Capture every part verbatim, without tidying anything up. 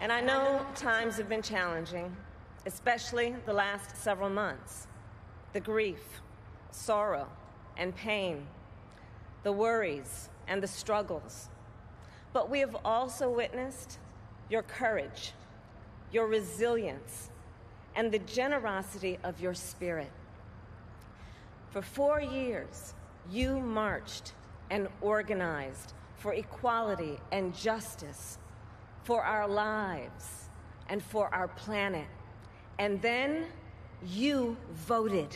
And I know times have been challenging, especially the last several months. The grief, sorrow, and pain, the worries, and the struggles. But we have also witnessed your courage, your resilience, and the generosity of your spirit. For four years, you marched and organized for equality and justice, for our lives and for our planet. And then you voted.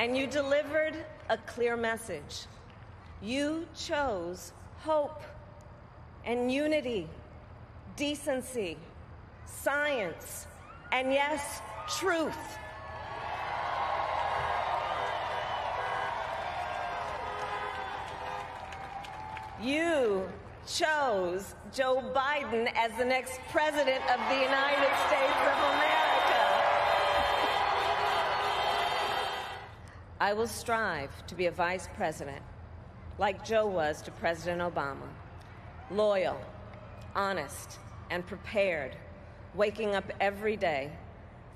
And you delivered a clear message. You chose hope and unity, decency, science, and yes, truth. You chose Joe Biden as the next president of the United States of America. I will strive to be a vice president, like Joe was to President Obama, loyal, honest, and prepared, waking up every day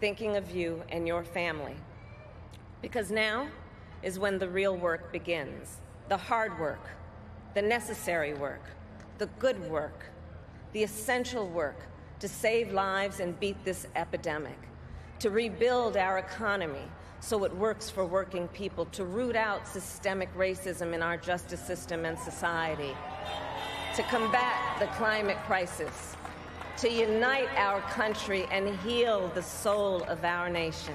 thinking of you and your family. Because now is when the real work begins, the hard work, the necessary work, the good work, the essential work to save lives and beat this epidemic, to rebuild our economy so it works for working people, to root out systemic racism in our justice system and society, to combat the climate crisis, to unite our country and heal the soul of our nation.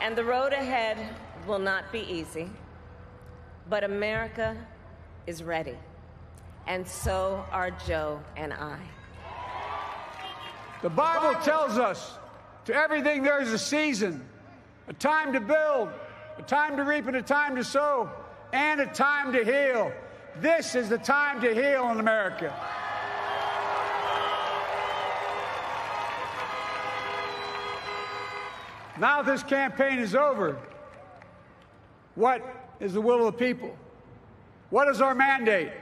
And the road ahead will not be easy, but America is ready, and so are Joe and I. The Bible tells us to everything there is a season, a time to build, a time to reap, and a time to sow, and a time to heal. This is the time to heal in America. Now this campaign is over, what is the will of the people? What is our mandate?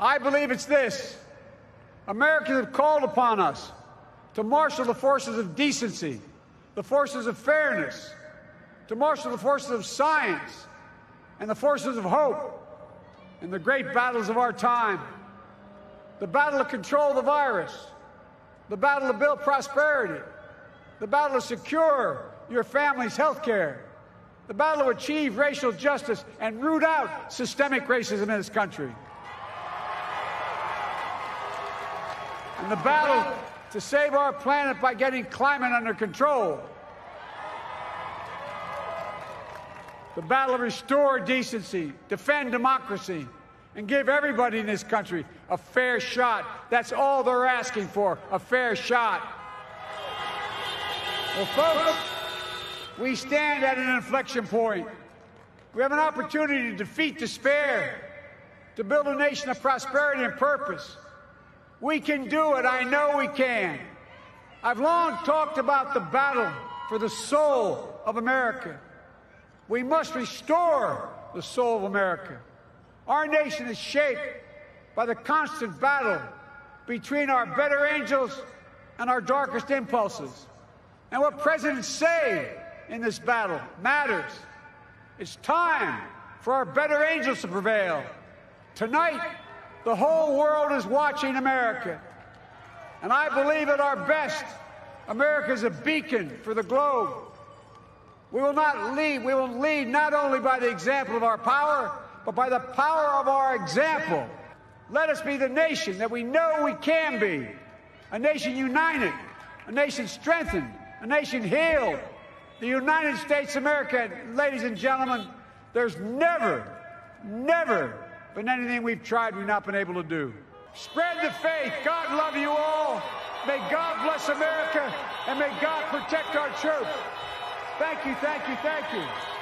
I believe it's this. Americans have called upon us to marshal the forces of decency, the forces of fairness, to marshal the forces of science, and the forces of hope in the great battles of our time. The battle to control the virus, the battle to build prosperity, the battle to secure your family's health care, the battle to achieve racial justice and root out systemic racism in this country, and the battle to save our planet by getting climate under control, the battle to restore decency, defend democracy, and give everybody in this country a fair shot. That's all they're asking for, a fair shot. Well, folks, we stand at an inflection point. We have an opportunity to defeat despair, to build a nation of prosperity and purpose. We can do it. I know we can. I've long talked about the battle for the soul of America. We must restore the soul of America. Our nation is shaped by the constant battle between our better angels and our darkest impulses. And what presidents say in this battle matters. It's time for our better angels to prevail. Tonight, the whole world is watching America. And I believe at our best, America is a beacon for the globe. We will not lead. We will lead not only by the example of our power, but by the power of our example. Let us be the nation that we know we can be, a nation united, a nation strengthened, a nation healed. The United States of America, ladies and gentlemen, there's never, never been anything we've tried we've not been able to do. Spread the faith. God love you all. May God bless America, and may God protect our troops. Thank you, thank you, thank you.